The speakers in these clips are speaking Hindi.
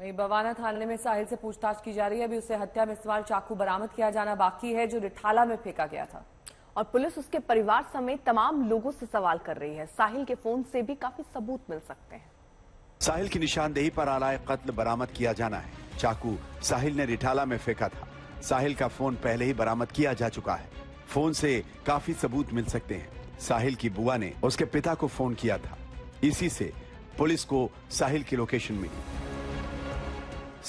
वही बवाना थाने में साहिल से पूछताछ की जा रही है। अभी उससे हत्या में इस्तेमाल चाकू बरामद किया जाना बाकी है जो रिठाला में फेंका गया था, और पुलिस उसके परिवार समेत तमाम लोगों से सवाल कर रही है। साहिल के फोन से भी काफी सबूत मिल सकते हैं। साहिल की निशानदेही पर आलाए कत्ल बरामद किया जाना है। चाकू साहिल ने रिठाला में फेंका था। साहिल का फोन पहले ही बरामद किया जा चुका है। फोन से काफी सबूत मिल सकते हैं। साहिल की बुआ ने उसके पिता को फोन किया था, इसी से पुलिस को साहिल की लोकेशन मिली।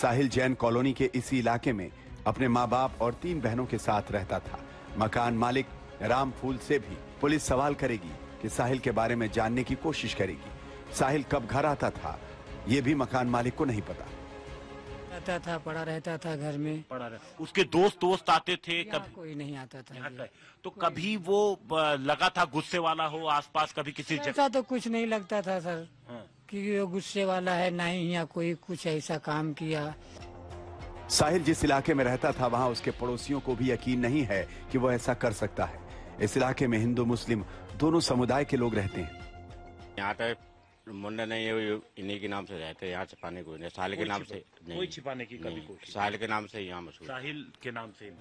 साहिल जैन कॉलोनी के इसी इलाके में अपने माँ बाप और 3 बहनों के साथ रहता था। मकान मालिक राम फूल से भी पुलिस सवाल करेगी कि साहिल के बारे में जानने की कोशिश करेगी। साहिल कब घर आता था ये भी मकान मालिक को नहीं पता। आता था, पड़ा रहता था घर में, पड़ा रहता। उसके दोस्त आते थे, कभी कोई नहीं आता था। तो कभी वो लगा था गुस्से वाला हो आसपास, कभी किसी जगह तो कुछ नहीं लगता था सर कि वो गुस्से वाला है, ना ही यहाँ कोई कुछ ऐसा काम किया। साहिल जिस इलाके में रहता था वहाँ उसके पड़ोसियों को भी यकीन नहीं है कि वो ऐसा कर सकता है। इस इलाके में हिंदू मुस्लिम दोनों समुदाय के लोग रहते हैं। यहाँ पे मुंडा नहीं है, इन्हीं के नाम से रहते हैं। यहाँ छिपाने को नहीं, साहिल के नाम से कोई छिपाने की कभी कोशिश, साहिल के नाम से यहाँ मशहूर, साहिल के नाम से।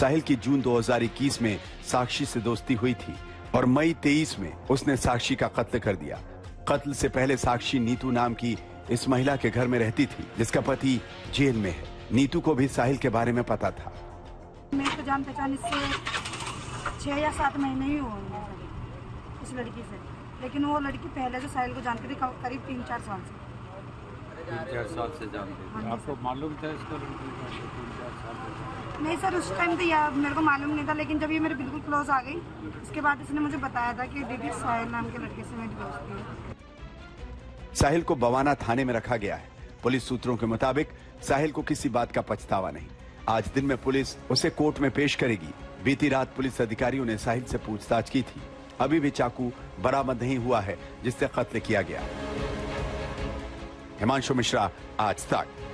साहिल की जून 2021 में साक्षी से दोस्ती हुई थी और मई 2023 में उसने साक्षी का कत्ल कर दिया। कत्ल से पहले साक्षी नीतू नाम की इस महिला के घर में रहती थी जिसका पति जेल में है। नीतू को भी साहिल के बारे में पता था। मेरे को जान पहचान इससे 6 या 7 महीने ही हुए उस लड़की से, लेकिन वो लड़की पहले से साहिल को जानती थी करीब 3-4 साल से। 3-4 साल से जानती थी। आपको मालूम था इसका? 3-4 साल नहीं सर, उस टाइम तो यार मेरे को मालूम नहीं था, लेकिन जब ये मेरे बिल्कुल क्लोज आ गई उसके बाद इसने मुझे बताया था कि दीदी साहिल नाम के लड़के से मेरी दोस्ती है। साहिल को बवाना थाने में रखा गया है। पुलिस सूत्रों के मुताबिक साहिल को किसी बात का पछतावा नहीं। आज दिन में पुलिस उसे कोर्ट में पेश करेगी। बीती रात पुलिस अधिकारियों ने साहिल से पूछताछ की थी। अभी भी चाकू बरामद नहीं हुआ है जिससे कत्ल किया गया। हिमांशु मिश्रा, आज तक।